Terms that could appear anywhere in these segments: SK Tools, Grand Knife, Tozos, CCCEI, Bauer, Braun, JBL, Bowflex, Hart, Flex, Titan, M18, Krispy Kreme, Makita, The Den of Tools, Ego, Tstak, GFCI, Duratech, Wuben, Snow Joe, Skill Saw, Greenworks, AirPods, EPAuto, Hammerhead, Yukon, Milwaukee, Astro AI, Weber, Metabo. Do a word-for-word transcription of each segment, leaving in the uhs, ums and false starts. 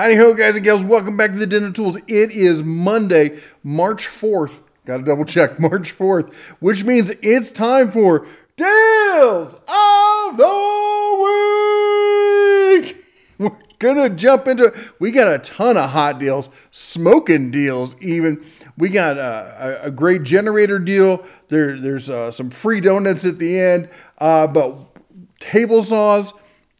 Howdy ho, guys and gals. Welcome back to the Den of Tools. It is Monday, March fourth. Got to double check, March fourth, which means it's time for Deals of the Week. We're going to jump into it. We got a ton of hot deals, smoking deals even. We got a, a, a great generator deal. There, there's uh, some free donuts at the end, uh, but table saws,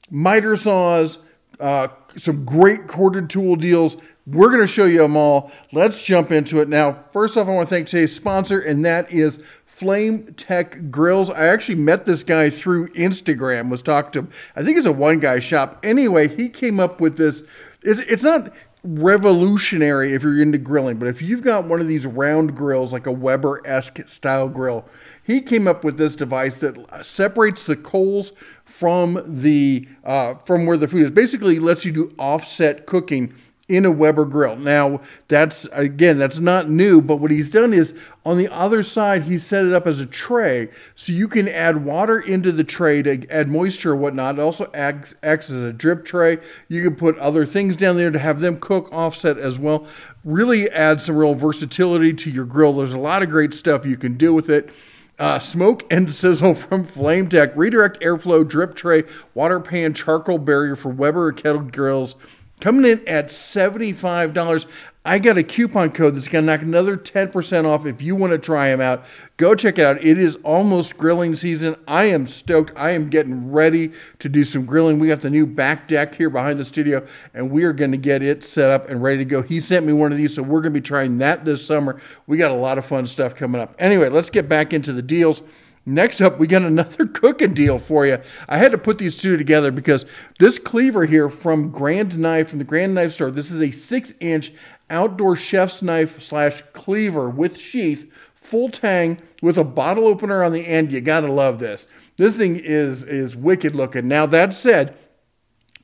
miter saws, uh, some great corded tool deals. We're going to show you them all. Let's jump into it now. First off, I want to thank today's sponsor, and that is Flame Tech Grills. I actually met this guy through Instagram, was talking to him. I think it's a one-guy shop. Anyway, he came up with this. It's, it's not revolutionary if you're into grilling, but if you've got one of these round grills, like a Weber-esque style grill, he came up with this device that separates the coals from the uh, from where the food is. Basically, lets you do offset cooking in a Weber grill. Now, that's, again, that's not new, but what he's done is on the other side, he set it up as a tray, so you can add water into the tray to add moisture or whatnot. It also acts, acts as a drip tray. You can put other things down there to have them cook offset as well. Really adds some real versatility to your grill. There's a lot of great stuff you can do with it. Uh, smoke and sizzle from Flame Tech. Redirect airflow, drip tray, water pan, charcoal barrier for Weber or kettle grills. Coming in at seventy-five dollars. I got a coupon code that's going to knock another ten percent off if you want to try them out. Go check it out. It is almost grilling season. I am stoked. I am getting ready to do some grilling. We got the new back deck here behind the studio, and we are going to get it set up and ready to go. He sent me one of these, so we're going to be trying that this summer. We got a lot of fun stuff coming up. Anyway, let's get back into the deals. Next up, we got another cooking deal for you. I had to put these two together because this cleaver here from Grand Knife, from the Grand Knife store, this is a six inch outdoor chef's knife slash cleaver with sheath, full tang, with a bottle opener on the end. You gotta love this. This thing is, is wicked looking. Now, that said,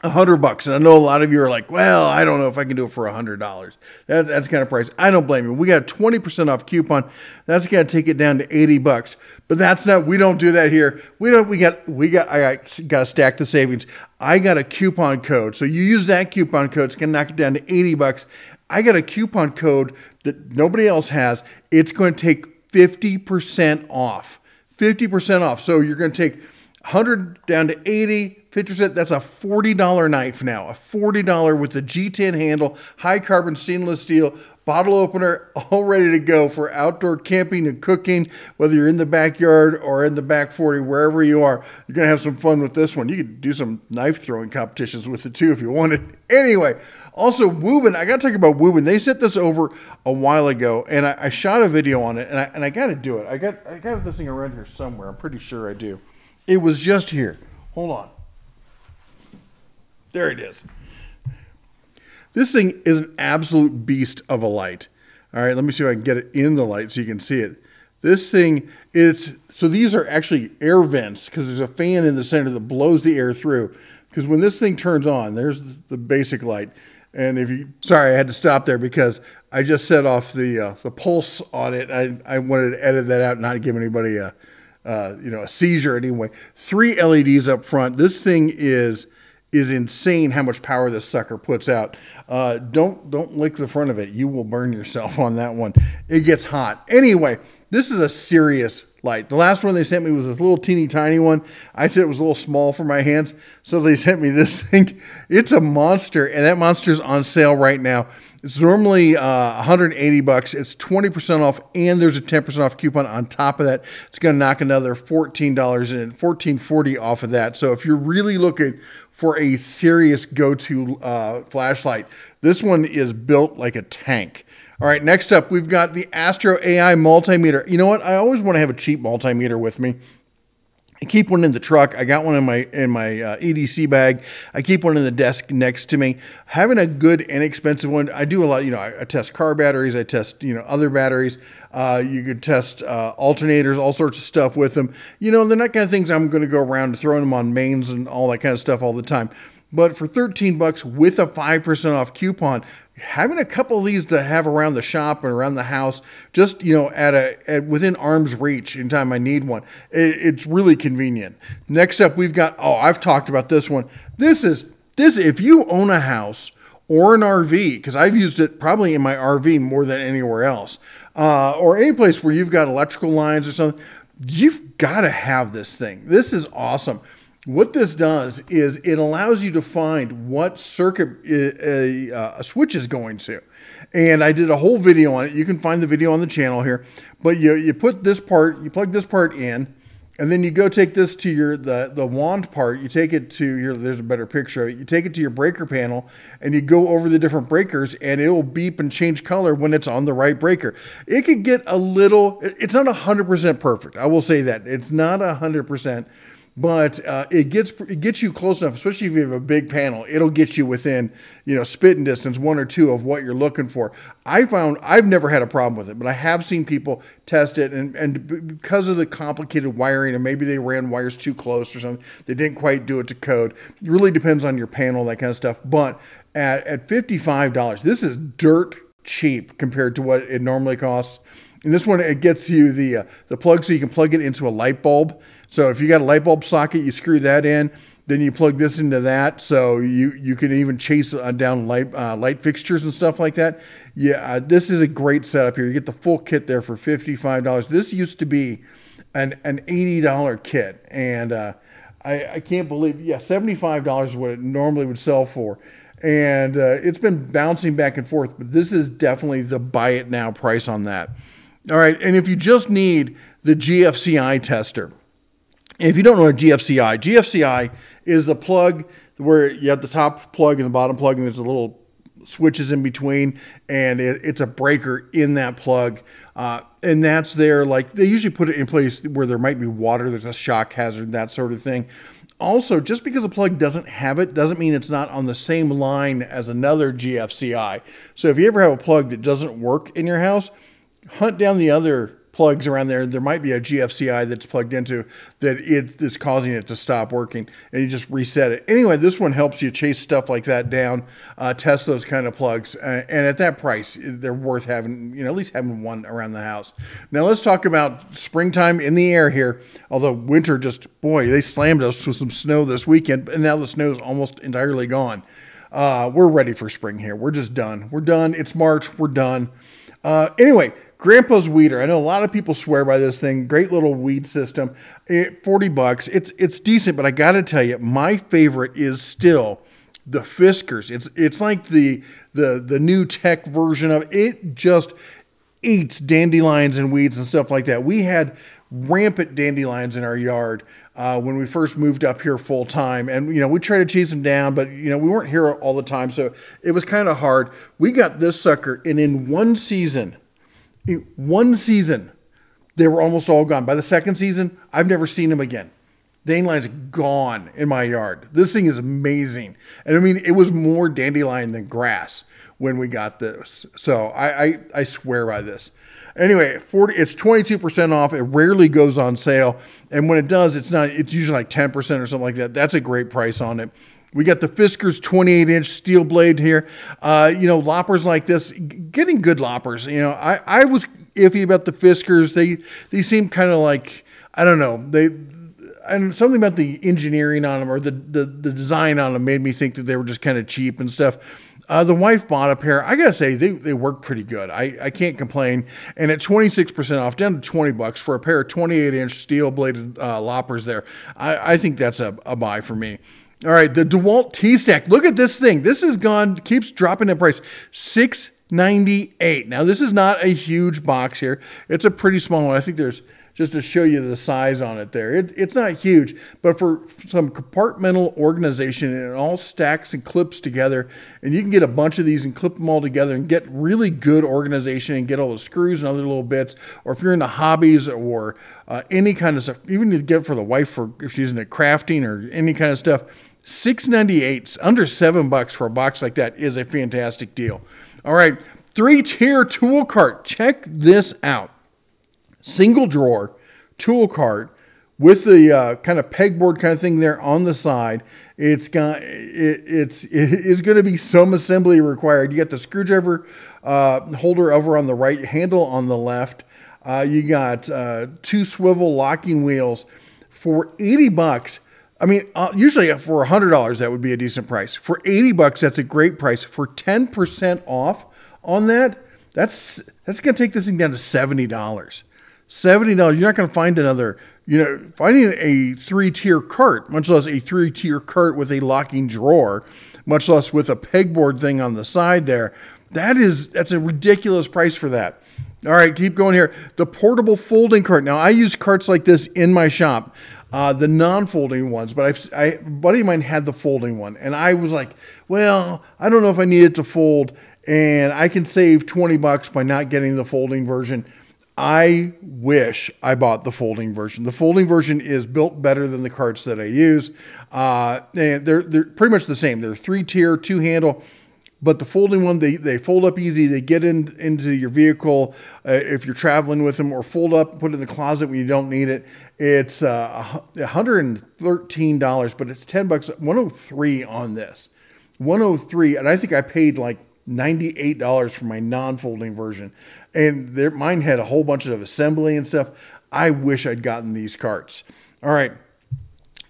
a hundred bucks. And I know a lot of you are like, well, I don't know if I can do it for a hundred dollars. That, that's kind of price. I don't blame you. We got a twenty percent off coupon. That's going to take it down to eighty bucks, but that's not, we don't do that here. We don't, we got, we got, I got, got to stack the savings. I got a coupon code. So you use that coupon code. It's going to knock it down to eighty bucks. I got a coupon code that nobody else has. It's going to take fifty percent off, fifty percent off. So you're going to take one hundred down to eighty, fifty percent. That's a forty dollar knife now, a forty dollar with the G ten handle, high carbon stainless steel, bottle opener, all ready to go for outdoor camping and cooking, whether you're in the backyard or in the back forty, wherever you are. You're going to have some fun with this one. You could do some knife throwing competitions with it too if you wanted. Anyway, also Wuben. I got to talk about Wuben. They sent this over a while ago, and I, I shot a video on it, and I, and I got to do it. I got, I got this thing around here somewhere. I'm pretty sure I do. It was just here. Hold on. There it is. This thing is an absolute beast of a light. All right, let me see if I can get it in the light so you can see it. This thing is, so these are actually air vents because there's a fan in the center that blows the air through. Because when this thing turns on, there's the basic light. And if you, sorry, I had to stop there because I just set off the uh, the pulse on it. I, I wanted to edit that out and not give anybody a, uh, you know, a seizure anyway. Three L E Ds up front. This thing is... is insane how much power this sucker puts out. Uh, don't don't lick the front of it. You will burn yourself on that one. It gets hot. Anyway, this is a serious light. The last one they sent me was this little teeny tiny one. I said it was a little small for my hands, so they sent me this thing. It's a monster, and that monster's on sale right now. It's normally uh, one hundred eighty bucks. It's twenty percent off, and there's a ten percent off coupon on top of that. It's going to knock another fourteen dollars in, fourteen forty off of that. So if you're really looking for a serious go-to uh, flashlight, this one is built like a tank. All right, next up, we've got the Astro A I multimeter. You know what? I always want to have a cheap multimeter with me. I keep one in the truck. I got one in my in my uh, E D C bag. I keep one in the desk next to me. Having a good and expensive one, I do a lot. You know, I, I test car batteries. I test, you know, other batteries. Uh, you could test uh, alternators, all sorts of stuff with them. You know, they're not kind of things I'm going to go around throwing them on mains and all that kind of stuff all the time. But for thirteen bucks with a five percent off coupon, having a couple of these to have around the shop and around the house, just, you know, at a at within arm's reach in time I need one. It, it's really convenient. Next up, we've got, oh, I've talked about this one. This is, this if you own a house or an R V, because I've used it probably in my R V more than anywhere else, uh, or any place where you've got electrical lines or something, you've got to have this thing. This is awesome. What this does is it allows you to find what circuit a, a, a switch is going to. And I did a whole video on it. You can find the video on the channel here. But you, you put this part, you plug this part in, and then you go take this to your, the, the wand part, you take it to your, there's a better picture of it, you take it to your breaker panel, and you go over the different breakers, and it will beep and change color when it's on the right breaker. It could get a little, it's not one hundred percent perfect, I will say that. It's not one hundred percent, but uh, it gets it gets you close enough, especially if you have a big panel, it'll get you within, you know, spitting distance, one or two of what you're looking for. I found, I've never had a problem with it, but I have seen people test it, and, and because of the complicated wiring, and maybe they ran wires too close or something, they didn't quite do it to code. It really depends on your panel, that kind of stuff. But at, at fifty-five dollars, this is dirt cheap compared to what it normally costs. And this one, it gets you the, uh, the plug, so you can plug it into a light bulb. So if you got a light bulb socket, you screw that in, then you plug this into that. So you, you can even chase down light, uh, light fixtures and stuff like that. Yeah, uh, this is a great setup here. You get the full kit there for fifty-five dollars. This used to be an, an eighty dollar kit. And uh, I, I can't believe, yeah, seventy-five dollars is what it normally would sell for. And uh, it's been bouncing back and forth, but this is definitely the buy it now price on that. All right, and if you just need the G F C I tester, if you don't know what G F C I, G F C I is the plug where you have the top plug and the bottom plug, and there's a little switches in between, and it, it's a breaker in that plug. Uh, and that's there, like, they usually put it in place where there might be water, there's a shock hazard, that sort of thing. Also, just because a plug doesn't have it doesn't mean it's not on the same line as another G F C I. So if you ever have a plug that doesn't work in your house, hunt down the other plugs around there. There might be a G F C I that's plugged into that it is causing it to stop working, and you just reset it. Anyway, this one helps you chase stuff like that down, uh, test those kind of plugs. Uh, and at that price, they're worth having, you know, at least having one around the house. Now let's talk about springtime in the air here. Although winter just, boy, they slammed us with some snow this weekend, and now the snow is almost entirely gone. Uh, we're ready for spring here. We're just done. We're done. It's March. We're done. Uh, anyway, Grandpa's weeder. I know a lot of people swear by this thing. Great little weed system. It, forty bucks. It's it's decent, but I got to tell you, my favorite is still the Fiskars. It's it's like the the the new tech version of it. Just eats dandelions and weeds and stuff like that. We had rampant dandelions in our yard uh, when we first moved up here full time, and you know we tried to chase them down, but you know we weren't here all the time, so it was kind of hard. We got this sucker, and in one season. In one season, they were almost all gone. By the second season, I've never seen them again. Dandelion's gone in my yard. This thing is amazing. And I mean, it was more dandelion than grass when we got this. So I, I, I swear by this. Anyway, forty, it's twenty-two percent off. It rarely goes on sale. And when it does, it's not. It's usually like ten percent or something like that. That's a great price on it. We got the Fiskars twenty-eight inch steel blade here. Uh, you know, loppers like this, getting good loppers. You know, I, I was iffy about the Fiskars. They they seem kind of like, I don't know, they and something about the engineering on them or the, the, the design on them made me think that they were just kind of cheap and stuff. Uh, the wife bought a pair. I got to say, they, they work pretty good. I, I can't complain. And at twenty-six percent off, down to twenty bucks for a pair of twenty-eight inch steel bladed uh, loppers there. I, I think that's a, a buy for me. All right, the DeWalt T-Stack. Look at this thing. This is gone, keeps dropping in price. six ninety-eight. Now, this is not a huge box here. It's a pretty small one. I think there's, just to show you the size on it there. It, it's not huge, but for some compartmental organization, it all stacks and clips together, and you can get a bunch of these and clip them all together and get really good organization and get all the screws and other little bits. Or if you're into hobbies or uh, any kind of stuff, even to get for the wife for if she's into crafting or any kind of stuff, six ninety-eight, under seven bucks for a box like that is a fantastic deal. All right, three-tier tool cart. Check this out. Single drawer tool cart with the uh, kind of pegboard kind of thing there on the side. It's got it, it's it is going to be some assembly required. You got the screwdriver uh, holder over on the right, handle on the left. Uh, you got uh, two swivel locking wheels for eighty bucks. I mean, uh, usually for one hundred dollars, that would be a decent price. For eighty bucks, that's a great price. For ten percent off on that, that's that's going to take this thing down to seventy dollars. seventy dollars, you're not going to find another, you know, finding a three-tier cart, much less a three-tier cart with a locking drawer, much less with a pegboard thing on the side there. That is, that's a ridiculous price for that. All right, keep going here. The portable folding cart. Now, I use carts like this in my shop. Uh, the non-folding ones, but I've, I, a buddy of mine had the folding one, and I was like, well, I don't know if I need it to fold, and I can save twenty bucks by not getting the folding version. I wish I bought the folding version. The folding version is built better than the carts that I use, uh, and they're, they're pretty much the same. They're three-tier, two-handle, but the folding one, they, they fold up easy. They get in, into your vehicle uh, if you're traveling with them, or fold up, put it in the closet when you don't need it. It's uh, one hundred thirteen dollars, but it's ten bucks, one hundred three dollars on this. one hundred three dollars, and I think I paid like ninety-eight dollars for my non-folding version. And there, mine had a whole bunch of assembly and stuff. I wish I'd gotten these carts. All right.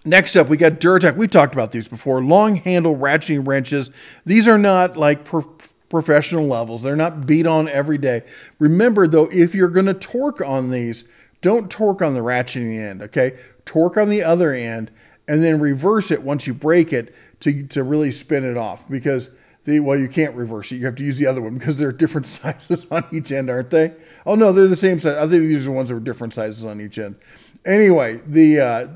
Next up, we got Duratech. We talked about these before. Long handle ratcheting wrenches. These are not like per professional levels. They're not beat on every day. Remember though, if you're going to torque on these, don't torque on the ratcheting end, okay? Torque on the other end and then reverse it once you break it to, to really spin it off, because, the, well, you can't reverse it. You have to use the other one because they're different sizes on each end, aren't they? Oh, no, they're the same size. I think these are the ones that were different sizes on each end. Anyway, the uh,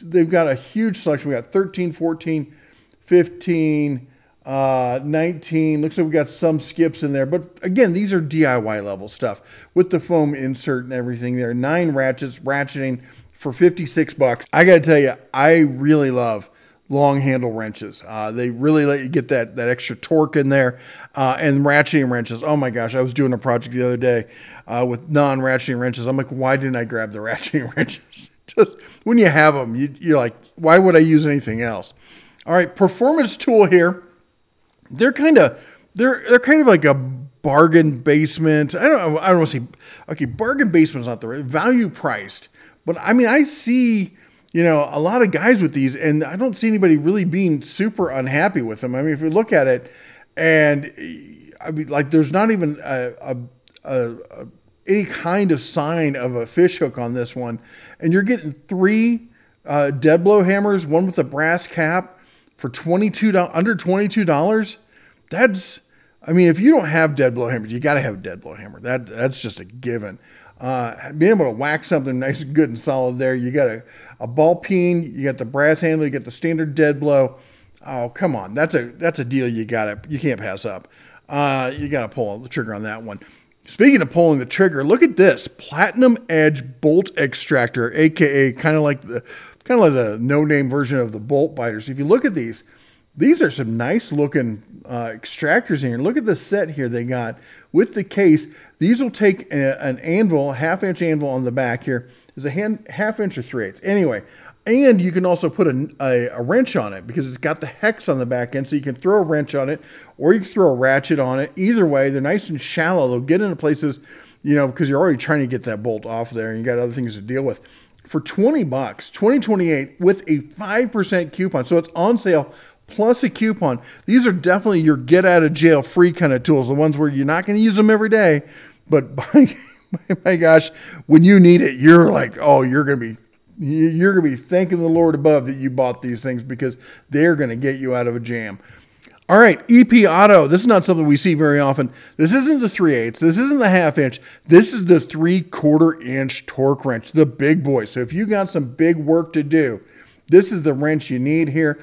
they've got a huge selection. We got thirteen, fourteen, fifteen, uh, nineteen. Looks like we got some skips in there, but again, these are D I Y level stuff with the foam insert and everything there. Nine ratchets, ratcheting for fifty-six bucks. I got to tell you, I really love long handle wrenches. Uh, they really let you get that, that extra torque in there, uh, and ratcheting wrenches. Oh my gosh. I was doing a project the other day, uh, with non ratcheting wrenches. I'm like, why didn't I grab the ratcheting wrenches? Just when you have them, you, you're like, why would I use anything else? All right. Performance tool here. They're kind of, they're, they're kind of like a bargain basement. I don't I don't want to say, okay, bargain basement's not the right, value priced, but I mean, I see, you know, a lot of guys with these, and I don't see anybody really being super unhappy with them. I mean, if you look at it, and I mean, like, there's not even a, a, a, a any kind of sign of a fish hook on this one. And you're getting three uh, dead blow hammers, one with a brass cap for twenty-two dollars, under twenty-two dollars. That's, I mean, if you don't have dead blow hammers, you got to have a dead blow hammer. That, that's just a given. Uh, being able to whack something nice and good and solid there. You got a, a ball peen, you got the brass handle, you got the standard dead blow. Oh, come on. That's a, that's a deal. You got to, you can't pass up. Uh, you got to pull the trigger on that one. Speaking of pulling the trigger, look at this platinum edge bolt extractor, A K A kind of like the, kind of like the no name version of the bolt biters. If you look at these, these are some nice looking uh, extractors in here. Look at the set here they got with the case. These will take a, an anvil, half inch anvil on the back here. There's a hand, half inch or three eighths. Anyway, and you can also put a, a, a wrench on it because it's got the hex on the back end. So you can throw a wrench on it or you can throw a ratchet on it. Either way, they're nice and shallow. They'll get into places, you know, because you're already trying to get that bolt off there and you got other things to deal with. For twenty bucks, twenty twenty-eight with a five percent coupon. So it's on sale plus a coupon. These are definitely your get out of jail free kind of tools. The ones where you're not going to use them every day, but by, my gosh, when you need it, you're like, oh, you're going to be, you're going to be thanking the Lord above that you bought these things because they're going to get you out of a jam. All right. E P Auto. This is not something we see very often. This isn't the three eighths. This isn't the half inch. This is the three quarter inch torque wrench, the big boy. So if you got some big work to do, this is the wrench you need here.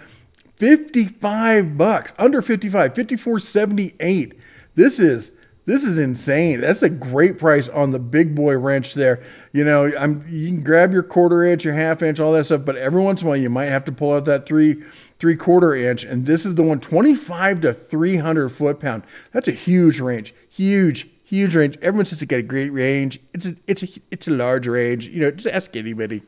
fifty-five bucks, under fifty-five, fifty-four seventy-eight. This is this is insane. That's a great price on the big boy wrench there. You know, I'm you can grab your quarter inch, your half inch, all that stuff, but every once in a while you might have to pull out that three three quarter inch. And this is the one twenty-five to three hundred foot pound. That's a huge range, huge, huge range. Everyone says it's got a great range. It's a it's a it's a large range. You know, just ask anybody.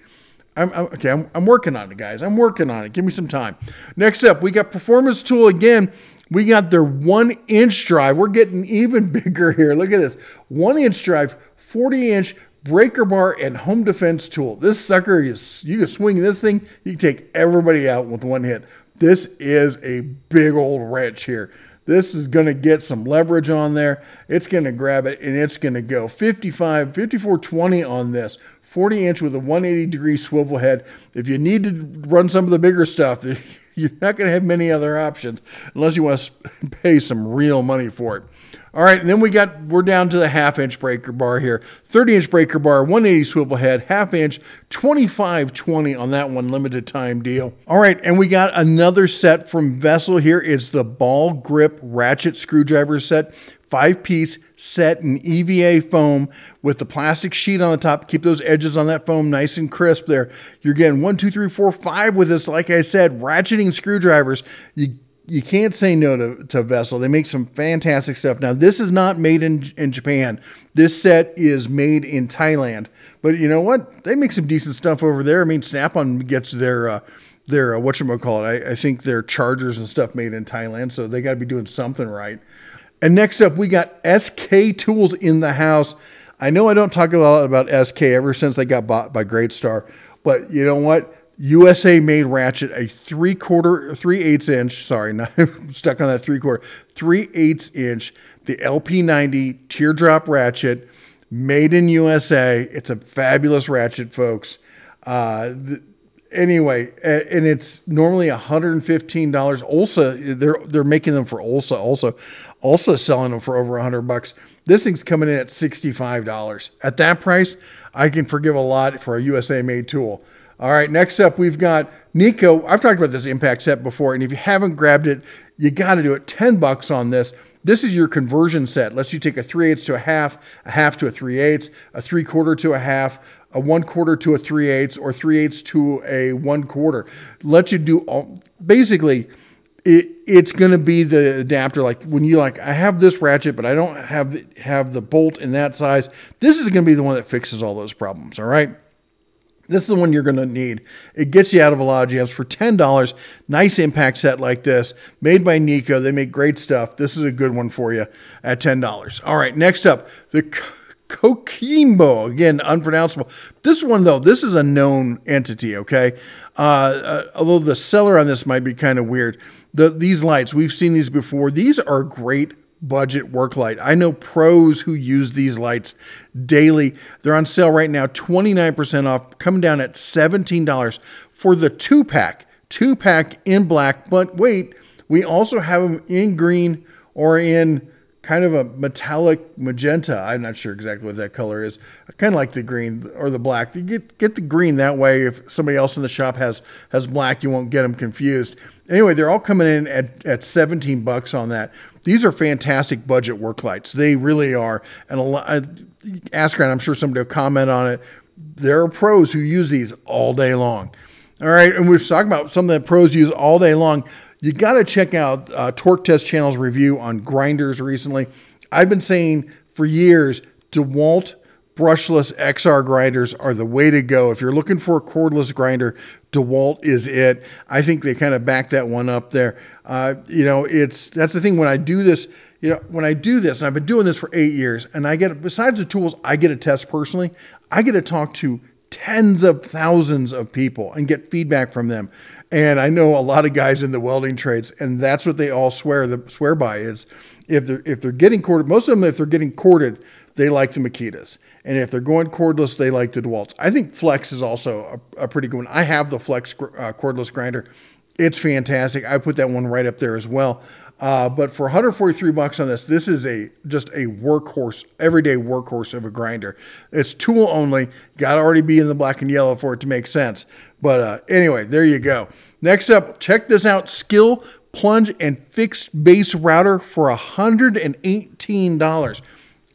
I'm, I'm, okay, I'm, I'm working on it, guys. I'm working on it. Give me some time. Next up, we got Performance Tool again. We got their one-inch drive. We're getting even bigger here. Look at this. One-inch drive, forty-inch breaker bar and home defense tool. This sucker, is, you can swing this thing, you can take everybody out with one hit. This is a big old wrench here. This is going to get some leverage on there. It's going to grab it and it's going to go fifty-five, fifty-four, twenty on this. forty inch with a one eighty degree swivel head. If you need to run some of the bigger stuff, you're not going to have many other options unless you want to pay some real money for it. All right, and then we got, we're down to the half inch breaker bar here. thirty inch breaker bar, one eighty swivel head, half inch, twenty-five twenty on that one, limited time deal. All right, and we got another set from Vessel here. It's the ball grip ratchet screwdriver set, five piece set in E V A foam with the plastic sheet on the top. Keep those edges on that foam nice and crisp there. You're getting one, two, three, four, five with this, like I said, ratcheting screwdrivers. You You can't say no to, to Vessel. They make some fantastic stuff. Now, this is not made in, in Japan. This set is made in Thailand. But you know what? They make some decent stuff over there. I mean, Snap-on gets their, uh, their uh, whatchamacallit, I, I think their chargers and stuff made in Thailand. So they got to be doing something right. And next up, we got S K Tools in the house. I know I don't talk a lot about S K ever since they got bought by Great Star. But you know what? U S A made ratchet, a three quarter, three eighths inch. Sorry, not, I'm stuck on that three quarter, three eighths inch. The L P ninety teardrop ratchet, made in U S A. It's a fabulous ratchet, folks. Uh, the, anyway, and it's normally one hundred fifteen dollars. Olsa, they're they're making them for Olsa. Also, Olsa selling them for over a hundred bucks. This thing's coming in at sixty-five dollars. At that price, I can forgive a lot for a U S A made tool. All right, next up, we've got Nico. I've talked about this impact set before, and if you haven't grabbed it, you got to do it. ten bucks on this. This is your conversion set. Lets you take a three eighths to a half, a half to a three eighths, a three quarter to a half, a one quarter to a three eighths, or three eighths to a one quarter. Lets you do all, basically, it, it's going to be the adapter. Like when you like, I have this ratchet, but I don't have, have the bolt in that size. This is going to be the one that fixes all those problems, all right? This is the one you're going to need. It gets you out of a lot of jams for ten dollars. Nice impact set like this, made by Nico. They make great stuff. This is a good one for you at ten dollars. All right, next up, the Coquimbo. Again, unpronounceable. This one, though, this is a known entity, okay? Uh, uh, although the seller on this might be kind of weird. The, these lights, we've seen these before. These are great budget work light. I know pros who use these lights daily. They're on sale right now, twenty-nine percent off, coming down at seventeen dollars for the two pack, two pack in black. But wait, we also have them in green or in kind of a metallic magenta. I'm not sure exactly what that color is. I kind of like the green or the black. You get, get the green that way. If somebody else in the shop has, has black, you won't get them confused. Anyway, they're all coming in at, at seventeen bucks on that. These are fantastic budget work lights. They really are. And a lot, ask around, I'm sure somebody will comment on it. There are pros who use these all day long. All right, and we're talking about something that pros use all day long. You got to check out uh, Torque Test Channel's review on grinders recently. I've been saying for years, DeWalt brushless X R grinders are the way to go. If you're looking for a cordless grinder, DeWalt is it. I think they kind of backed that one up there. Uh, you know, it's, that's the thing when I do this, you know, when I do this, and I've been doing this for eight years and I get, besides the tools, I get to test personally. I get to talk to tens of thousands of people and get feedback from them. And I know a lot of guys in the welding trades, and that's what they all swear, the swear by is if they're, if they're getting corded, most of them, if they're getting corded, they like the Makitas. And if they're going cordless, they like the DeWalt's. I think Flex is also a, a pretty good one. I have the Flex uh, cordless grinder. It's fantastic. I put that one right up there as well. Uh, but for one hundred forty-three bucks on this, this is a just a workhorse, everyday workhorse of a grinder. It's tool only. Got to already be in the black and yellow for it to make sense. But uh, anyway, there you go. Next up, check this out. Skill plunge and fixed base router for one hundred eighteen dollars.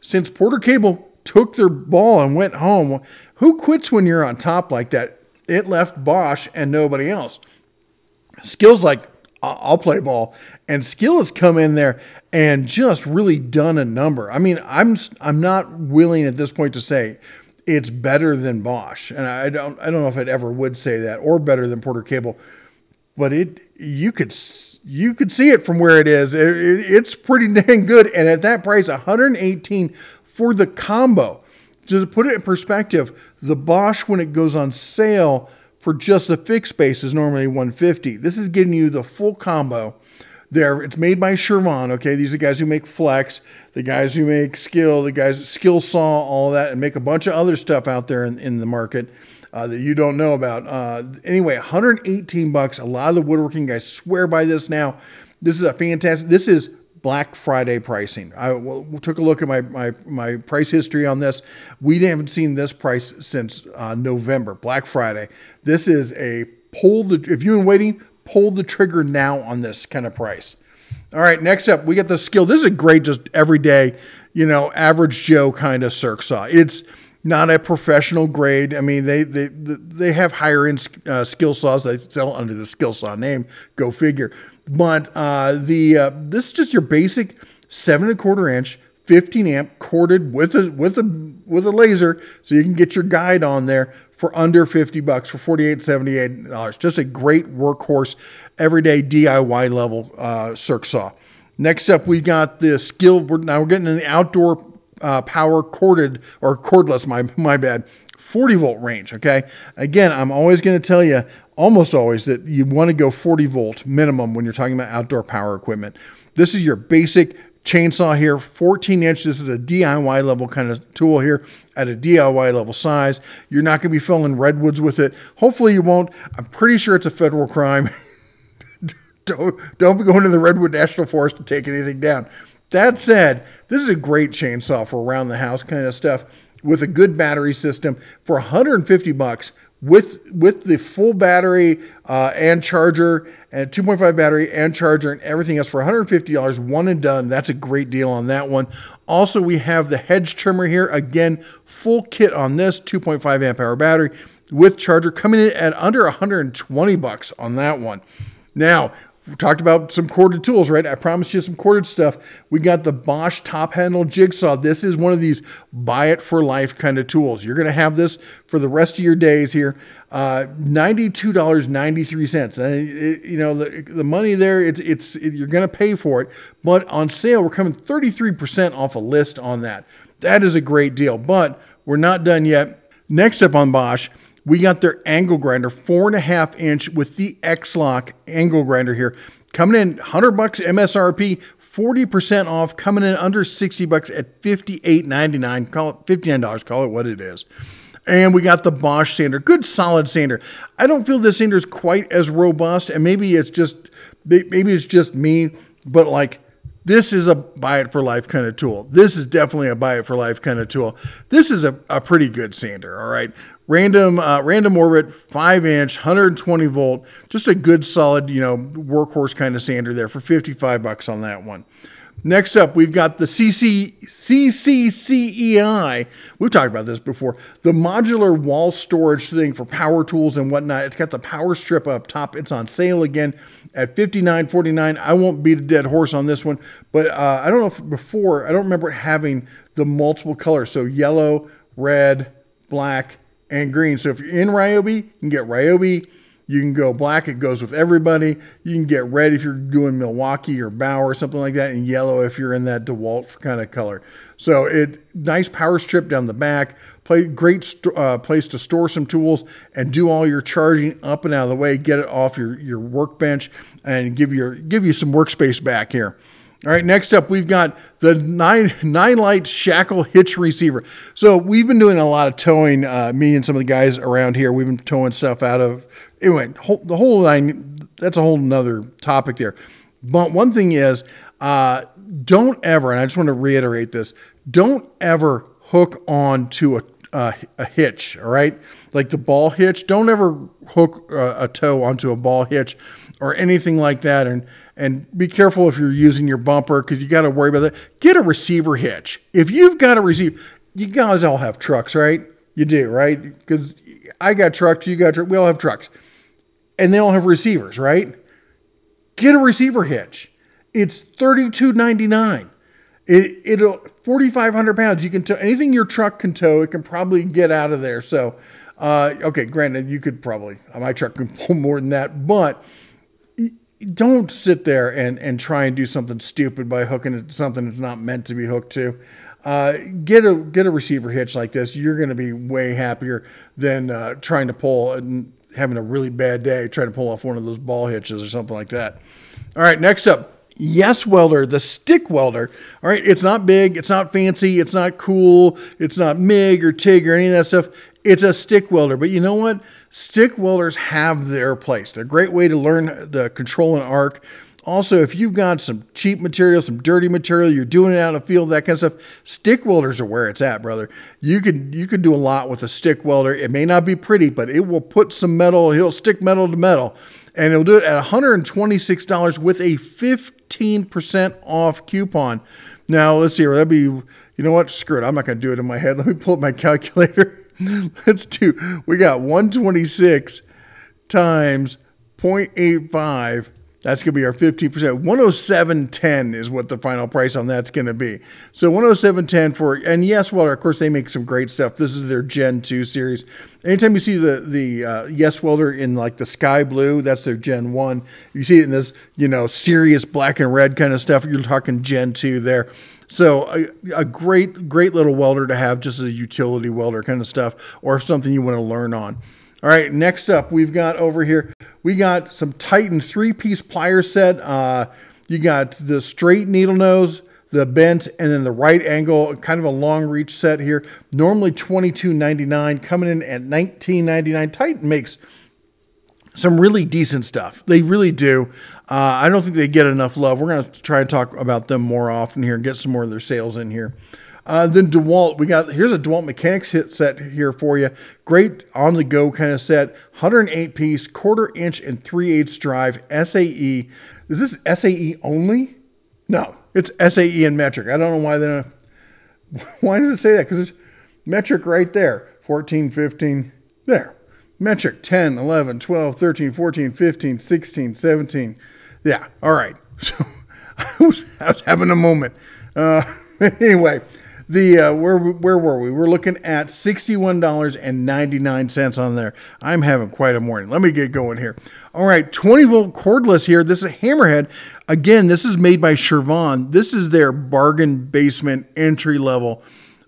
Since Porter Cable took their ball and went home, who quits when you're on top like that? It left Bosch and nobody else. Skill's like, I'll play ball. And Skill has come in there and just really done a number. I mean, I'm I'm not willing at this point to say it's better than Bosch. And I don't I don't know if it ever would say that, or better than Porter Cable. But it you could You could see it from where it is. It, it, it's pretty dang good. And at that price, one hundred eighteen dollars for the combo. To put it in perspective, the Bosch, when it goes on sale for just the fixed base, is normally one hundred fifty dollars. This is giving you the full combo. There, it's made by Chevron, okay? These are the guys who make Flex, the guys who make Skill, the guys Skill Saw, all that, and make a bunch of other stuff out there in, in the market uh, that you don't know about. Uh, anyway, one hundred eighteen bucks. A lot of the woodworking guys swear by this now. This is a fantastic, this is Black Friday pricing. I took a look at my, my, my price history on this. We haven't seen this price since uh, November, Black Friday. This is a pull the, if you've been waiting, pull the trigger now on this kind of price. All right, next up, we got the Skill. This is a great, just everyday, you know, average Joe kind of circ saw. It's not a professional grade. I mean, they they they have higher end uh, Skill Saws that they sell under the Skill Saw name. Go figure. But uh, the uh, this is just your basic seven and a quarter inch, fifteen amp corded with a with a with a laser, so you can get your guide on there for under fifty bucks, for forty-eight seventy-eight. Just a great workhorse, everyday D I Y level uh, circ saw. Next up, we got the Skill. We're, now we're getting in the outdoor. Uh, power corded or cordless, my my bad, forty volt range. Okay, again, I'm always going to tell you, almost always, that you want to go forty volt minimum when you're talking about outdoor power equipment. This is your basic chainsaw here, fourteen inch. This is a D I Y level kind of tool here at a D I Y level size. You're not going to be felling redwoods with it. Hopefully you won't. I'm pretty sure it's a federal crime. don't don't be going to the Redwood National Forest to take anything down. That said, this is a great chainsaw for around the house kind of stuff with a good battery system for one hundred fifty bucks with with the full battery uh, and charger, and two point five battery and charger and everything else for one hundred fifty dollars, one and done. That's a great deal on that one. Also, we have the hedge trimmer here. Again, full kit on this, two point five amp hour battery with charger, coming in at under one hundred twenty bucks on that one. Now, we talked about some corded tools, right? I promised you some corded stuff. We got the Bosch top handle jigsaw. This is one of these buy it for life kind of tools. You're going to have this for the rest of your days here. Uh, ninety-two ninety-three. And it, you know, the, the money there, it's, it's, it, you're going to pay for it, but on sale, we're coming thirty-three percent off a list on that. That is a great deal, but we're not done yet. Next up on Bosch, we got their angle grinder, four and a half inch with the X-Lock angle grinder here, coming in one hundred bucks M S R P, forty percent off, coming in under sixty bucks at fifty-eight ninety-nine. Call it fifty-nine dollars, call it what it is. And we got the Bosch sander, good solid sander. I don't feel this sander is quite as robust, and maybe it's just maybe it's just me, but like, this is a buy it for life kind of tool. This is definitely a buy it for life kind of tool. This is a, a pretty good sander, all right? Random uh, random orbit, five inch, one hundred twenty volt, just a good solid, you know, workhorse kind of sander there for fifty-five bucks on that one. Next up, we've got the C C C E I. We've talked about this before. The modular wall storage thing for power tools and whatnot. It's got the power strip up top. It's on sale again at fifty-nine forty-nine. I won't beat a dead horse on this one, but uh, I don't know if before, I don't remember it having the multiple colors. So yellow, red, black, and green. So if you're in Ryobi, you can get Ryobi. You can go black, it goes with everybody. You can get red if you're doing Milwaukee or Bauer or something like that, and yellow if you're in that DeWalt kind of color. So it nice power strip down the back, play, great uh, place to store some tools and do all your charging up and out of the way, get it off your, your workbench and give, your, give you some workspace back here. All right, next up, we've got the nine, nine light shackle hitch receiver. So we've been doing a lot of towing, uh, me and some of the guys around here, we've been towing stuff out of, anyway, whole, the whole nine, that's a whole nother topic there. But one thing is, uh, don't ever, and I just want to reiterate this, don't ever hook on to a, uh, a hitch, all right? Like the ball hitch, don't ever hook uh, a toe onto a ball hitch or anything like that. And And be careful if you're using your bumper, because you got to worry about that. Get a receiver hitch. If you've got a receiver, you guys all have trucks, right? You do, right? Because I got trucks, you got trucks, we all have trucks. And they all have receivers, right? Get a receiver hitch. It's thirty-two ninety-nine. It, it'll, forty-five hundred pounds. You can tow, anything your truck can tow, it can probably get out of there. So, uh, okay, granted, you could probably, my truck can pull more than that, but don't sit there and, and try and do something stupid by hooking it to something it's not meant to be hooked to. uh, get a get a receiver hitch like this. You're going to be way happier than uh, trying to pull and having a really bad day trying to pull off one of those ball hitches or something like that. All right, next up. Yes welder, the stick welder. All right, it's not big, it's not fancy, it's not cool, it's not MIG or TIG or any of that stuff. It's a stick welder, but you know what? Stick welders have their place. They're a great way to learn to control an arc. Also, if you've got some cheap material, some dirty material, you're doing it out in the field, that kind of stuff, stick welders are where it's at, brother. You can, you can do a lot with a stick welder. It may not be pretty, but it will put some metal, it'll stick metal to metal, and it'll do it at one hundred twenty-six dollars with a fifteen percent off coupon. Now, let's see, that'd be, you know what? Screw it. I'm not going to do it in my head. Let me pull up my calculator. Let's do, we got one twenty-six times zero point eight five. That's going to be our fifteen percent. one oh seven ten is what the final price on that's going to be. So one oh seven ten for, and Yes Welder, of course, they make some great stuff. This is their Gen two series. Anytime you see the, the uh, Yes Welder in like the sky blue, that's their Gen one. You see it in this, you know, serious black and red kind of stuff. You're talking Gen two there. So a, a great, great little welder to have, just as a utility welder kind of stuff, or something you want to learn on. All right, next up, we've got over here, we got some Titan three-piece plier set. Uh, you got the straight needle nose, the bent, and then the right angle, kind of a long reach set here. Normally twenty-two ninety-nine, coming in at nineteen ninety-nine. Titan makes some really decent stuff. They really do. Uh, I don't think they get enough love. We're going to try and talk about them more often here and get some more of their sales in here. Uh, then DeWalt, we got, here's a DeWalt mechanics hit set here for you. Great on-the-go kind of set, one oh eight piece, quarter inch and three eighths drive, S A E. Is this S A E only? No, it's S A E and metric. I don't know why they don't, why does it say that? Because it's metric right there, fourteen, fifteen, there. Metric, ten, eleven, twelve, thirteen, fourteen, fifteen, sixteen, seventeen. Yeah, all right. So I was, I was having a moment. Uh, anyway. The uh, where where were we? We're looking at sixty-one ninety-nine on there. I'm having quite a morning. Let me get going here. All right, twenty volt cordless here. This is a hammerhead. Again, this is made by Chevron. This is their bargain basement entry level,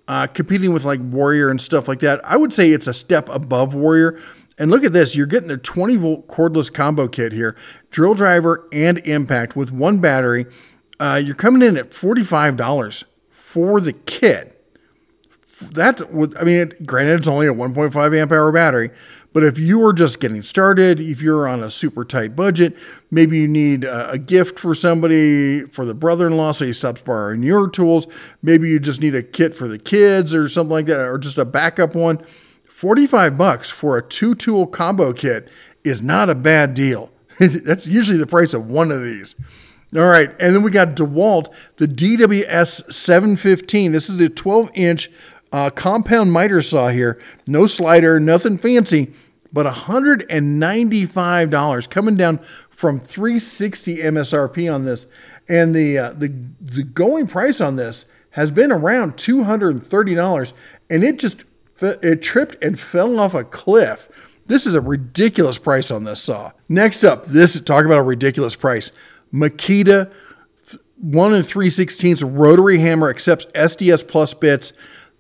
uh, competing with like Warrior and stuff like that. I would say it's a step above Warrior. And look at this, you're getting their twenty volt cordless combo kit here, drill driver and impact with one battery. Uh, you're coming in at forty-five dollars. For the kit. That's what I mean. It, granted, it's only a one point five amp hour battery, but if you are just getting started, if you're on a super tight budget, maybe you need a, a gift for somebody, for the brother-in-law, so he stops borrowing your tools. Maybe you just need a kit for the kids or something like that, or just a backup one. forty-five bucks for a two-tool combo kit is not a bad deal. That's usually the price of one of these. All right, and then we got DeWalt, the D W S seven fifteen. This is a twelve inch uh, compound miter saw here. No slider, nothing fancy, but one hundred ninety-five dollars, coming down from three sixty M S R P on this. And the, uh, the, the going price on this has been around two hundred thirty dollars, and it just it tripped and fell off a cliff. This is a ridiculous price on this saw. Next up, this talk about a ridiculous price. Makita one and three sixteenths rotary hammer accepts S D S plus bits.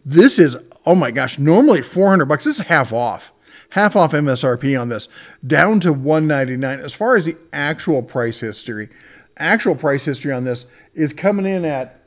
This is, oh my gosh, normally four hundred bucks. This is half off, half off M S R P on this, down to one ninety-nine. As far as the actual price history, actual price history on this is coming in at,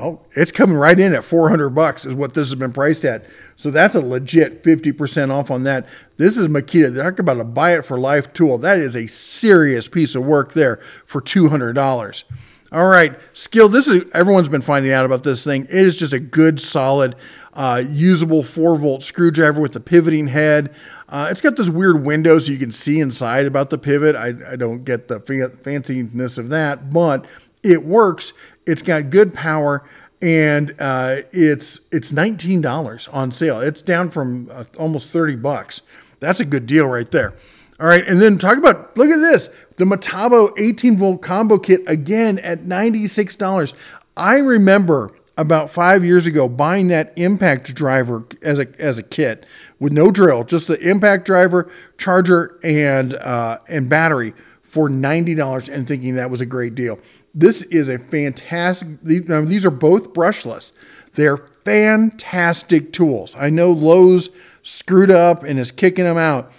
oh, it's coming right in at four hundred bucks is what this has been priced at. So that's a legit fifty percent off on that. This is Makita. Talk about a buy it for life tool. That is a serious piece of work there for two hundred dollars. All right, Skill. This is, everyone's been finding out about this thing. It is just a good, solid, uh, usable four volt screwdriver with the pivoting head. Uh, it's got this weird window so you can see inside about the pivot. I, I don't get the fa- fanciness of that, but it works. It's got good power, and uh, it's it's nineteen dollars on sale. It's down from uh, almost thirty bucks. That's a good deal right there. All right, and then talk about, look at this, the Metabo eighteen volt combo kit, again at ninety-six dollars. I remember about five years ago buying that impact driver as a as a kit with no drill, just the impact driver, charger, and uh, and battery for ninety dollars, and thinking that was a great deal. This is a fantastic, these are both brushless. They're fantastic tools. I know Lowe's screwed up and is kicking them out,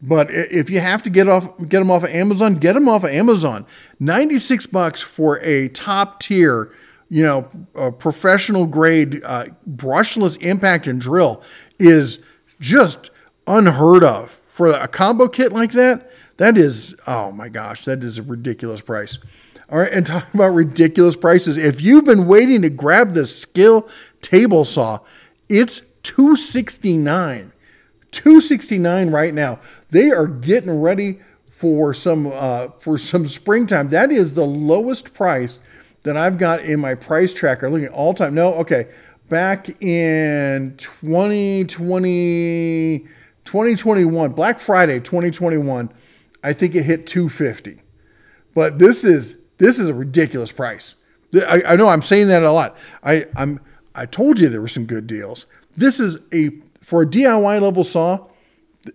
but if you have to get off, get them off of Amazon, get them off of Amazon. ninety-six bucks for a top tier, you know, a professional grade uh, brushless impact and drill is just unheard of. For a combo kit like that, that is, oh my gosh, that is a ridiculous price. All right, and talking about ridiculous prices, if you've been waiting to grab the Skill table saw, it's two sixty-nine. two sixty-nine right now. They are getting ready for some uh, for some springtime. That is the lowest price that I've got in my price tracker. Looking at all time. No, okay. Back in twenty twenty, twenty twenty-one, Black Friday twenty twenty-one, I think it hit two fifty. But this is this is a ridiculous price. I, I know I'm saying that a lot. I I'm I told you there were some good deals. This is a for a D I Y level saw.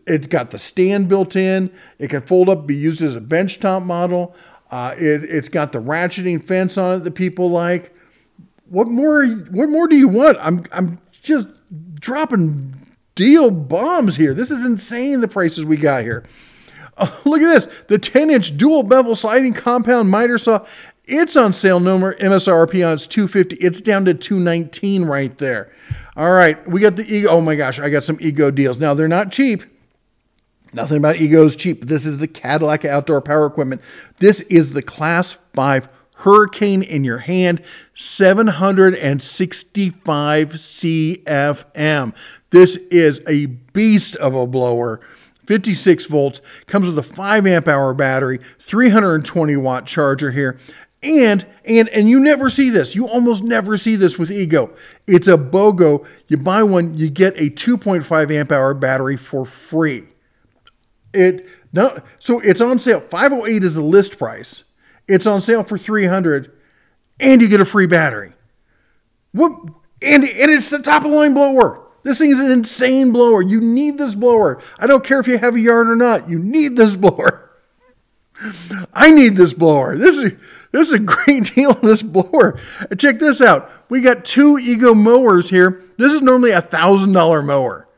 It's got the stand built in. It can fold up, be used as a benchtop model. Uh, it, it's got the ratcheting fence on it that people like. What more? What more do you want? I'm I'm just dropping deal bombs here. This is insane, the prices we got here. Oh, look at this. The ten inch dual bevel sliding compound miter saw. It's on sale. No more M S R P on. It's two fifty. It's down to two nineteen right there. All right, we got the Ego. Oh my gosh, I got some Ego deals. Now they're not cheap. Nothing about Ego is cheap. This is the Cadillac Outdoor Power Equipment. This is the Class five Hurricane in your hand, seven sixty-five C F M. This is a beast of a blower. fifty-six volts, comes with a five amp hour battery, three hundred twenty watt charger here. And, and, and you never see this. You almost never see this with Ego. It's a BOGO. You buy one, you get a two point five amp hour battery for free. It no, so it's on sale. five oh eight is the list price. It's on sale for three hundred and you get a free battery. What? And, and it's the top of the line blower. This thing is an insane blower. You need this blower. I don't care if you have a yard or not. You need this blower. I need this blower. This is, this is a great deal on this blower. Check this out. We got two Ego mowers here. This is normally a one thousand dollar mower.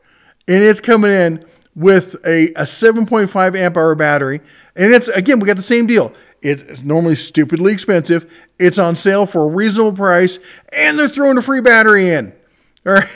And it's coming in with a, a seven point five amp hour battery. And it's, again, we got the same deal. It's normally stupidly expensive. It's on sale for a reasonable price. And they're throwing a free battery in. All right.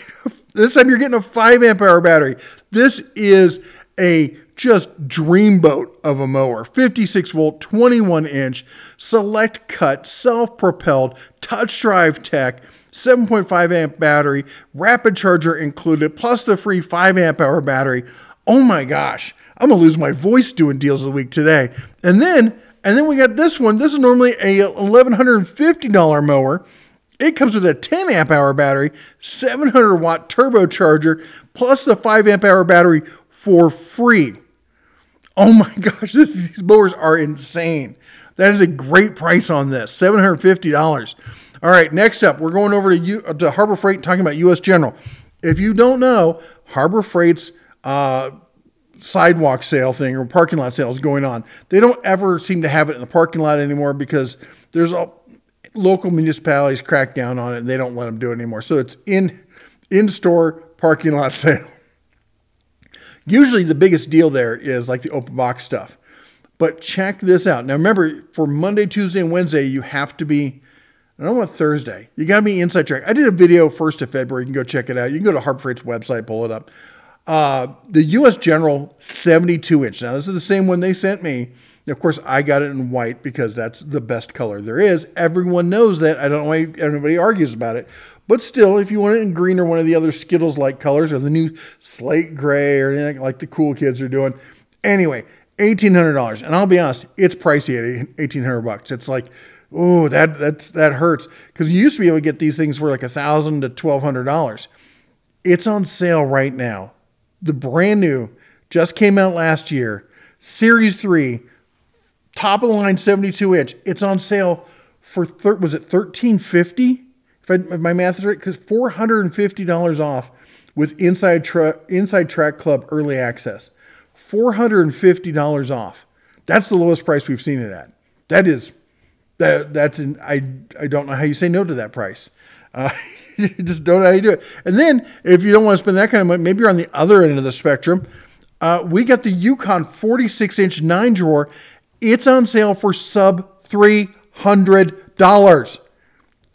This time you're getting a five amp hour battery. This is a just dreamboat of a mower. fifty-six volt, twenty-one inch, select cut, self-propelled, touch drive tech, seven point five amp battery, rapid charger included, plus the free five amp hour battery. Oh my gosh, I'm gonna lose my voice doing deals of the week today. And then, and then we got this one. This is normally a eleven fifty dollar mower. It comes with a ten amp hour battery, seven hundred watt turbocharger, plus the five amp hour battery for free. Oh my gosh, this, these mowers are insane. That is a great price on this, seven hundred fifty dollars. All right, next up, we're going over to, U, to Harbor Freight, talking about U S General. If you don't know, Harbor Freight's uh, sidewalk sale thing or parking lot sale is going on. They don't ever seem to have it in the parking lot anymore because there's a local municipalities crack down on it and they don't let them do it anymore. So it's in in-store parking lot sale. Usually the biggest deal there is like the open box stuff, but check this out. Now remember, for Monday, Tuesday, and Wednesday, you have to be, I don't want Thursday. You gotta be inside track. I did a video first of February. You can go check it out. You can go to Harbor Freight's website, pull it up. Uh, the U S General seventy-two inch. Now this is the same one they sent me. Of course, I got it in white because that's the best color there is. Everyone knows that. I don't know why everybody argues about it. But still, if you want it in green or one of the other Skittles-like colors or the new slate gray or anything like the cool kids are doing. Anyway, eighteen hundred dollars. And I'll be honest, it's pricey at eighteen hundred bucks. It's like, oh, that that's that hurts. Because you used to be able to get these things for like one thousand to twelve hundred dollars. It's on sale right now. The brand new, just came out last year, Series three. Top of the line, seventy-two inch. It's on sale for, was it thirteen fifty? If, I, if my math is right, because four hundred fifty dollars off with Inside, Tra Inside Track Club Early Access. four hundred fifty dollars off. That's the lowest price we've seen it at. That is, that, that's, an, I, I don't know how you say no to that price. Uh, you just don't know how you do it. And then if you don't want to spend that kind of money, maybe you're on the other end of the spectrum. Uh, we got the Yukon forty-six inch nine drawer. It's on sale for sub three hundred dollars.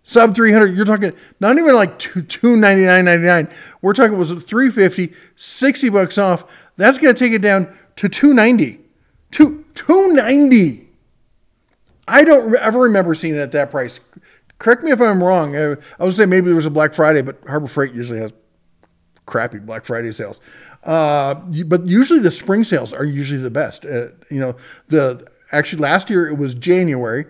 Sub three hundred dollars. You're talking not even like two ninety-nine ninety-nine. We're talking it was three fifty, sixty bucks off. That's going to take it down to two ninety. Two, two ninety. I don't ever remember seeing it at that price. Correct me if I'm wrong. I, I would say maybe there was a Black Friday, but Harbor Freight usually has crappy Black Friday sales. Uh, but usually the spring sales are usually the best. Uh, you know, the actually last year it was January,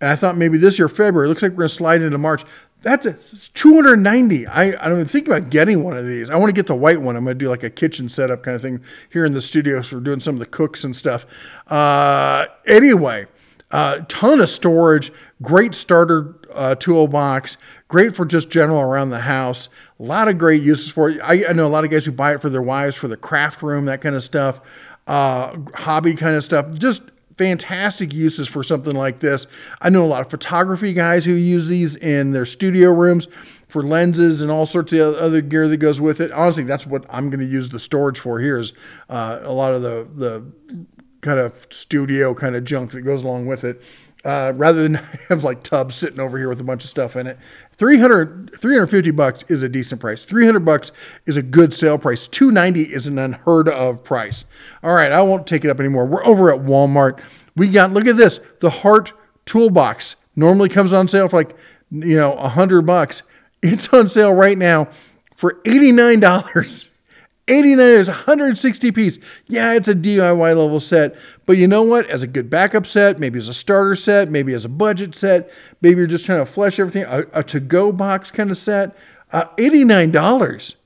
and I thought maybe this year February. It looks like we're going to slide into March. That's a, it's two ninety. I, I don't even think about getting one of these. I want to get the white one. I'm going to do like a kitchen setup kind of thing here in the studio. So we're doing some of the cooks and stuff. Uh, anyway, uh, ton of storage. Great starter uh, toolbox. Great for just general around the house. A lot of great uses for it. I, I know a lot of guys who buy it for their wives, for the craft room, that kind of stuff. Uh, hobby kind of stuff. Just fantastic uses for something like this. I know a lot of photography guys who use these in their studio rooms for lenses and all sorts of other gear that goes with it. Honestly, that's what I'm going to use the storage for here is uh, a lot of the, the kind of studio kind of junk that goes along with it. Uh, rather than have like tubs sitting over here with a bunch of stuff in it. three hundred, three fifty bucks is a decent price. three hundred bucks is a good sale price. two ninety is an unheard of price. All right, I won't take it up anymore. We're over at Walmart. We got, look at this, the Hart toolbox. Normally comes on sale for like, you know, a hundred bucks. It's on sale right now for eighty-nine dollars. eighty-nine dollars, one hundred sixty piece. Yeah, it's a D I Y level set, but you know what? As a good backup set, maybe as a starter set, maybe as a budget set, maybe you're just trying to flesh everything, a, a to-go box kind of set, uh, eighty-nine dollars,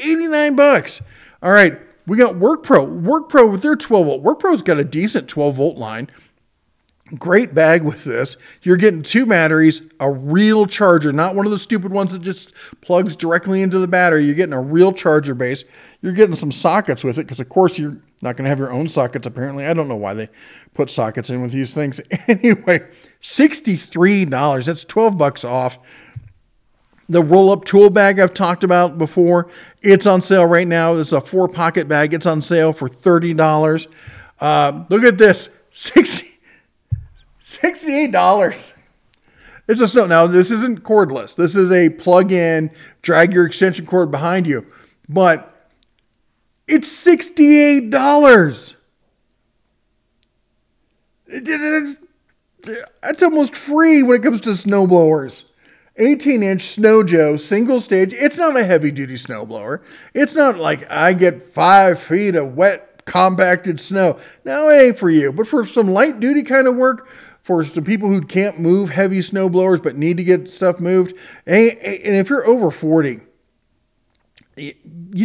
eighty-nine bucks. All right, we got WorkPro. WorkPro with their twelve volt. WorkPro's got a decent twelve volt line. Great bag with this. You're getting two batteries, a real charger, not one of the stupid ones that just plugs directly into the battery. You're getting a real charger base. You're getting some sockets with it because, of course, you're not going to have your own sockets, apparently. I don't know why they put sockets in with these things. Anyway, sixty-three dollars. That's twelve bucks off. The roll-up tool bag I've talked about before. It's on sale right now. It's a four-pocket bag. It's on sale for thirty dollars. Uh, look at this. sixty sixty-eight dollars. It's a snow. Now, this isn't cordless. This is a plug-in, drag your extension cord behind you. But it's sixty-eight dollars. It, it, it's, it's almost free when it comes to snowblowers. eighteen inch Snow Joe, single stage. It's not a heavy-duty snowblower. It's not like I get five feet of wet, compacted snow. No, it ain't for you. But for some light-duty kind of work, for some people who can't move heavy snow blowers but need to get stuff moved. And if you're over forty, you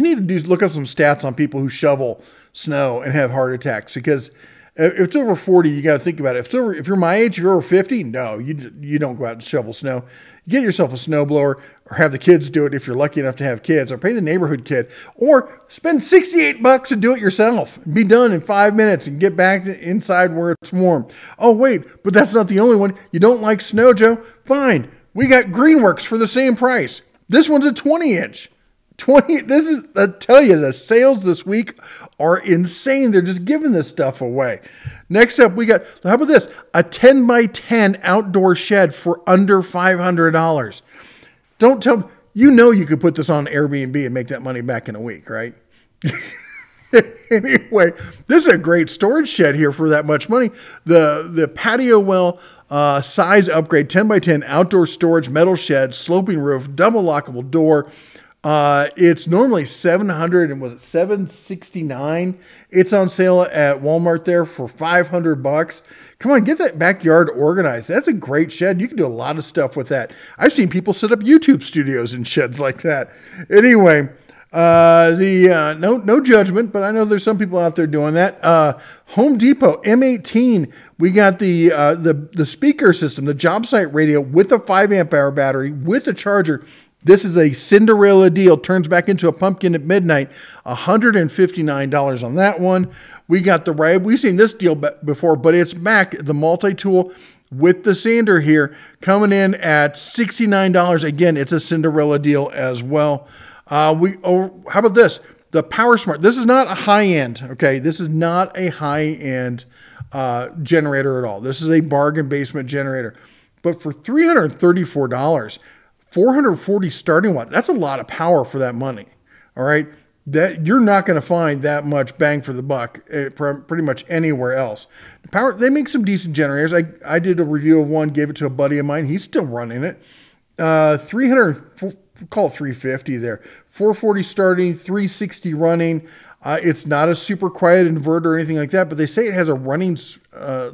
need to do, look up some stats on people who shovel snow and have heart attacks. Because if it's over forty, you got to think about it. If, it's over, if you're my age, you're over fifty, no, you, you don't go out and shovel snow. Get yourself a snow blower or have the kids do it if you're lucky enough to have kids. Or pay the neighborhood kid. Or spend sixty-eight bucks and do it yourself. Be done in five minutes and get back inside where it's warm. Oh, wait, but that's not the only one. You don't like Snow Joe? Fine. We got Greenworks for the same price. This one's a twenty inch. twenty, this is, I tell you, the sales this week are insane. They're just giving this stuff away. Next up, we got, how about this? A ten by ten outdoor shed for under five hundred dollars. Don't tell me, you know you could put this on Airbnb and make that money back in a week, right? Anyway, this is a great storage shed here for that much money. The, the patio well uh, size upgrade, ten by ten outdoor storage, metal shed, sloping roof, double lockable door. Uh, it's normally seven hundred and was it seven sixty-nine? It's on sale at Walmart there for five hundred bucks. Come on, get that backyard organized. That's a great shed. You can do a lot of stuff with that. I've seen people set up YouTube studios in sheds like that. Anyway, uh, the, uh, no, no judgment, but I know there's some people out there doing that. Uh, Home Depot M eighteen. We got the, uh, the, the speaker system, the job site radio with a five amp hour battery with a charger. This is a Cinderella deal. Turns back into a pumpkin at midnight. one hundred fifty-nine dollars on that one. We got the Ryobi. We've seen this deal before, but it's back. The multi-tool with the sander here, coming in at sixty-nine dollars. Again, it's a Cinderella deal as well. Uh, we oh, how about this? The Power Smart. This is not a high-end, okay? This is not a high-end uh, generator at all. This is a bargain basement generator. But for three hundred thirty-four dollars, four hundred forty starting watt, that's a lot of power for that money, all right? That you're not going to find that much bang for the buck pretty much anywhere else. The Power, they make some decent generators. I, I did a review of one, gave it to a buddy of mine. He's still running it. Uh, three hundred, call it three fifty there. four forty starting, three sixty running. Uh, it's not a super quiet inverter or anything like that, but they say it has a running, uh,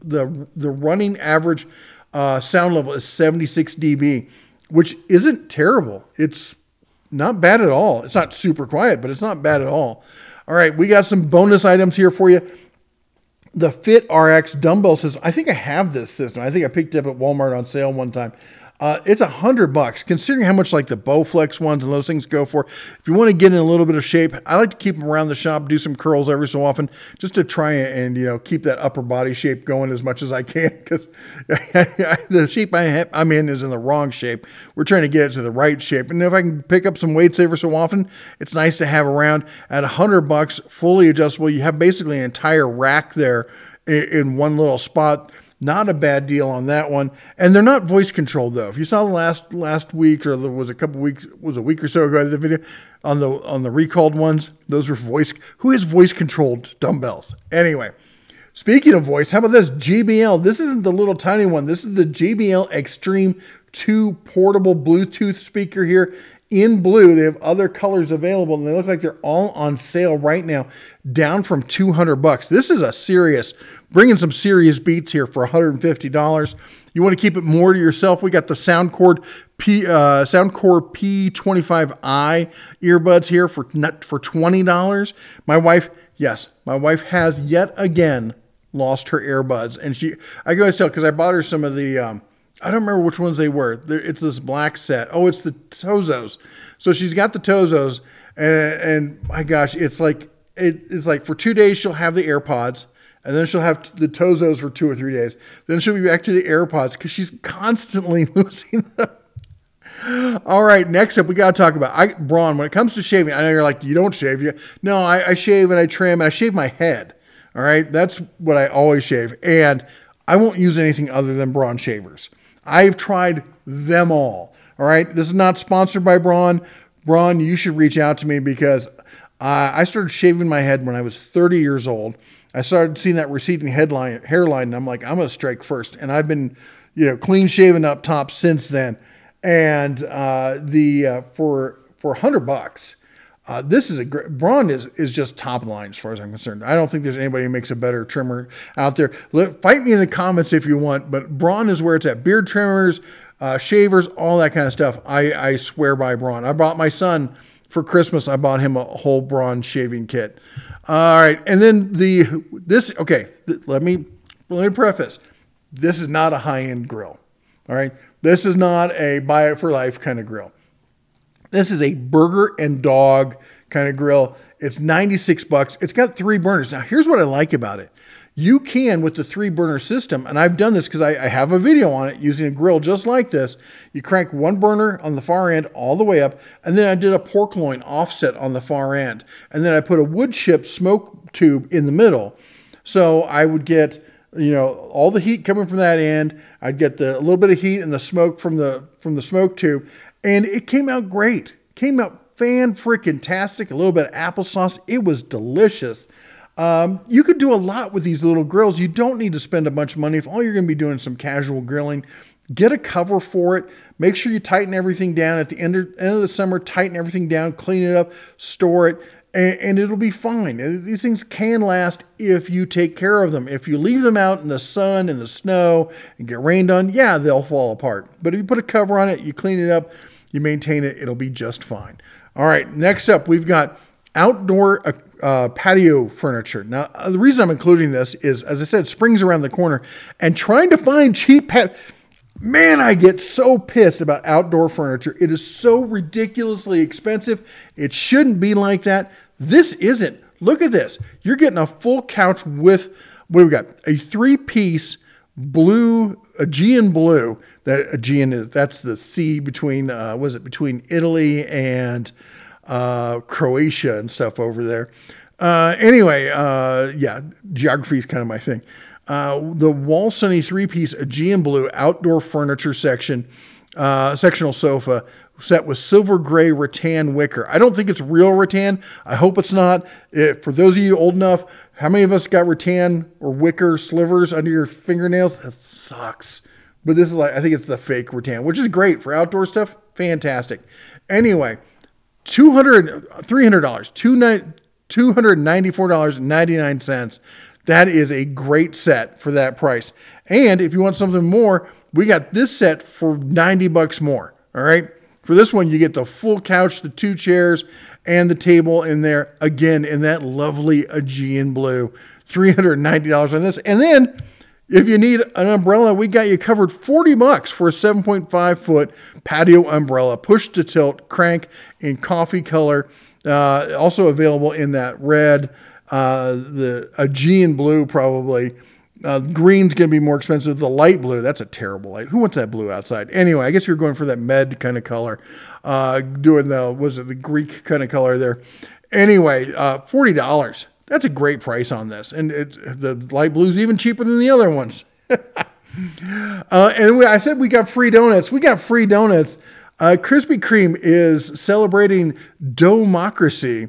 the, the running average uh, sound level is seventy-six D B, which isn't terrible. It's not bad at all. It's not super quiet, but it's not bad at all. All right, we got some bonus items here for you. The Fit R X dumbbell system. I think I have this system. I think I picked it up at Walmart on sale one time. Uh, it's a hundred bucks, considering how much like the Bowflex ones and those things go for. If you want to get in a little bit of shape, I like to keep them around the shop, do some curls every so often, just to try and, you know, keep that upper body shape going as much as I can, because the shape I have, I'm in is in the wrong shape. We're trying to get it to the right shape. And if I can pick up some weights every so often, it's nice to have around. At a hundred bucks, fully adjustable. You have basically an entire rack there in one little spot. Not a bad deal on that one. And they're not voice controlled though. If you saw the last last week, or was a couple weeks, was a week or so ago, the video on the on the recalled ones, those were voice. Who has voice controlled dumbbells? Anyway, speaking of voice, how about this J B L? This isn't the little tiny one. This is the J B L Extreme two portable Bluetooth speaker here in blue. They have other colors available, and they look like they're all on sale right now, down from two hundred bucks. This is a serious, bringing some serious beats here for one hundred fifty dollars. You want to keep it more to yourself. We got the Soundcore P, uh, Soundcore P twenty-five i earbuds here for for twenty dollars. My wife, yes, my wife has yet again lost her earbuds, and she, I can always tell because I bought her some of the. Um, I don't remember which ones they were. It's this black set. Oh, it's the Tozos. So she's got the Tozos, and, and my gosh, it's like, it, it's like for two days she'll have the AirPods, and then she'll have the Tozos for two or three days. Then she'll be back to the AirPods because she's constantly losing them. All right, next up, we got to talk about, I, Braun, when it comes to shaving, I know you're like, you don't shave. You, no, I, I shave and I trim and I shave my head. All right, that's what I always shave. And I won't use anything other than Braun shavers. I've tried them all, all right? This is not sponsored by Braun. Braun, you should reach out to me, because uh, I started shaving my head when I was thirty years old. I started seeing that receding headline, hairline, and I'm like, I'm going to strike first. And I've been, you know, clean shaven up top since then. And uh, the uh, for for one hundred bucks, uh, this is a great, Braun is, is just top line as far as I'm concerned. I don't think there's anybody who makes a better trimmer out there. Let, fight me in the comments if you want, but Braun is where it's at. Beard trimmers, uh, shavers, all that kind of stuff. I, I swear by Braun. I bought my son for Christmas. I bought him a whole Braun shaving kit. All right. And then the, this, okay, th let me, let me preface. This is not a high-end grill. All right. This is not a buy it for life kind of grill. This is a burger and dog kind of grill. It's ninety-six bucks. It's got three burners. Now, here's what I like about it. You can, with the three burner system, and I've done this because I, I have a video on it using a grill just like this. You crank one burner on the far end all the way up, and then I did a pork loin offset on the far end. And then I put a wood chip smoke tube in the middle. So I would get, you know, all the heat coming from that end. I'd get the a little bit of heat and the smoke from the from the smoke tube. And it came out great. Came out fan-frickin-tastic. A little bit of applesauce. It was delicious. Um, you could do a lot with these little grills. You don't need to spend a bunch of money. If all you're going to be doing is some casual grilling, get a cover for it. Make sure you tighten everything down. At the end of, end of the summer, tighten everything down, clean it up, store it, and, and it'll be fine. These things can last if you take care of them. If you leave them out in the sun and the snow and get rained on, yeah, they'll fall apart. But if you put a cover on it, you clean it up, you maintain it, it'll be just fine. All right, next up, we've got outdoor uh, uh, patio furniture. Now, uh, the reason I'm including this is, as I said, spring's around the corner, and trying to find cheap pat... Man, I get so pissed about outdoor furniture. It is so ridiculously expensive. It shouldn't be like that. This isn't. Look at this. You're getting a full couch with, what do we got? A three-piece blue, Aegean blue. That Aegean is, that's the sea between, uh, was it between Italy and uh, Croatia and stuff over there. Uh, anyway, uh, yeah, geography is kind of my thing. Uh, the Wall Sunny three-piece Aegean blue outdoor furniture section, uh, sectional sofa set with silver gray rattan wicker. I don't think it's real rattan. I hope it's not. If, for those of you old enough, how many of us got rattan or wicker slivers under your fingernails? That sucks. But this is like, I think it's the fake rattan, which is great for outdoor stuff. Fantastic. Anyway, two hundred, three hundred dollars, two hundred ninety-four dollars and ninety-nine cents. That is a great set for that price. And if you want something more, we got this set for ninety bucks more. All right. For this one, you get the full couch, the two chairs, and the table in there, again, in that lovely Aegean blue, three hundred ninety dollars on this. And then if you need an umbrella, we got you covered, forty bucks for a seven point five foot patio umbrella, push to tilt, crank in coffee color, uh, also available in that red, uh, the Aegean blue probably. Uh, green's going to be more expensive. The light blue, that's a terrible light. Who wants that blue outside? Anyway, I guess you're going for that med kind of color. Uh, doing the, was it the Greek kind of color there? Anyway, uh, forty dollars. That's a great price on this. And it's, the light blue's even cheaper than the other ones. uh, and we, I said we got free donuts. We got free donuts. Uh, Krispy Kreme is celebrating Domocracy.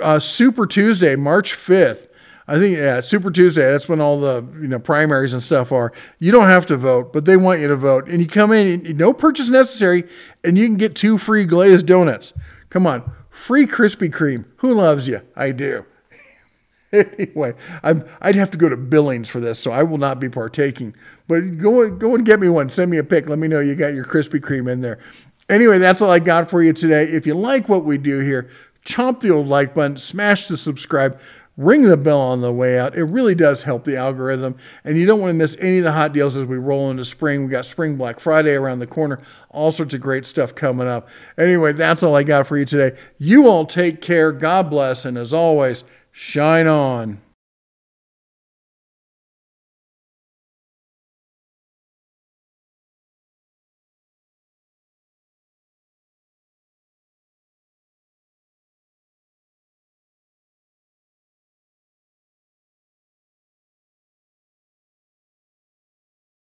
Uh, Super Tuesday, March fifth. I think, yeah, Super Tuesday, that's when all the, you know, primaries and stuff are. You don't have to vote, but they want you to vote. And you come in, and no purchase necessary, and you can get two free glazed donuts. Come on, free Krispy Kreme. Who loves you? I do. Anyway, I'm, I'd have to go to Billings for this, so I will not be partaking. But go, go and get me one. Send me a pic. Let me know you got your Krispy Kreme in there. Anyway, that's all I got for you today. If you like what we do here, chomp the old like button, smash the subscribe button, ring the bell on the way out. It really does help the algorithm, and you don't want to miss any of the hot deals as we roll into spring. We got Spring Black Friday around the corner, all sorts of great stuff coming up. Anyway, that's all I got for you today. You all take care. God bless, and as always, shine on.